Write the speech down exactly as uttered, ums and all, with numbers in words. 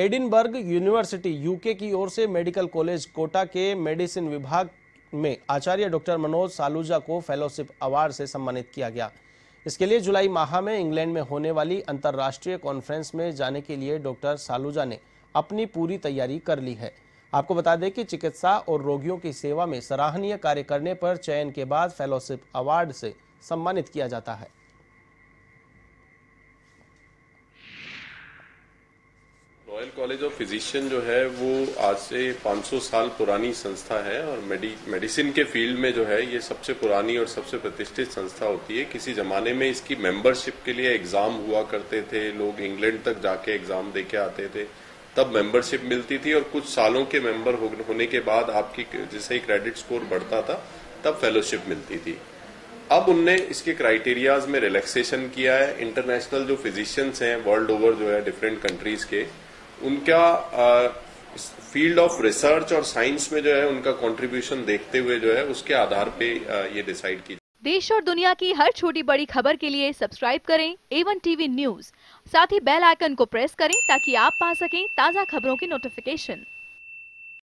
Edinburgh university UK की ओर से medical college Kota के मेडिसिन विभाग में आचार्य डॉ. मनोज सालूजा को फेलोशिप अवार्ड से सम्मानित किया गया। इसके लिए जुलाई माह में इंग्लैंड में होने वाली अंतर्राष्ट्रीय कॉन्फ्रेंस में जाने के लिए डॉ. सालूजा ने अपनी पूरी तैयारी कर ली है। आपको बता दें कि चिकित्सा और रोगियों की सेवा में सराहनीय कार्य करने पर चयन के बाद फेलोशिप अवार्ड से सम्मानित किया जाता है। रॉयल कॉलेज ऑफ फिजिशियन जो है वो आज से पाँच सौ साल पुरानी संस्था है और मेडि मेडिसिन के फील्ड में जो है ये सबसे पुरानी और सबसे प्रतिष्ठित संस्था होती है। किसी ज़माने में इसकी मेंबरशिप के लिए एग्ज़ाम हुआ करते थे, लोग इंग्लैंड तक जाके एग्ज़ाम दे के आते थे, तब मेंबरशिप मिलती थी और कुछ सालों के मेंबर होने के बाद आपकी जैसे ही क्रेडिट स्कोर बढ़ता था तब फेलोशिप मिलती थी। अब उनने इसके क्राइटेरियाज में रिलैक्सेशन किया है। इंटरनेशनल जो फिजिशियंस हैं वर्ल्ड ओवर जो है डिफरेंट कंट्रीज़ के, उनका फील्ड ऑफ रिसर्च और साइंस में जो है उनका कंट्रीब्यूशन देखते हुए जो है उसके आधार पे आ, ये डिसाइड की। देश और दुनिया की हर छोटी बड़ी खबर के लिए सब्सक्राइब करें ए वन टीवी न्यूज, साथ ही बेल आइकन को प्रेस करें ताकि आप पा सकें ताज़ा खबरों की नोटिफिकेशन।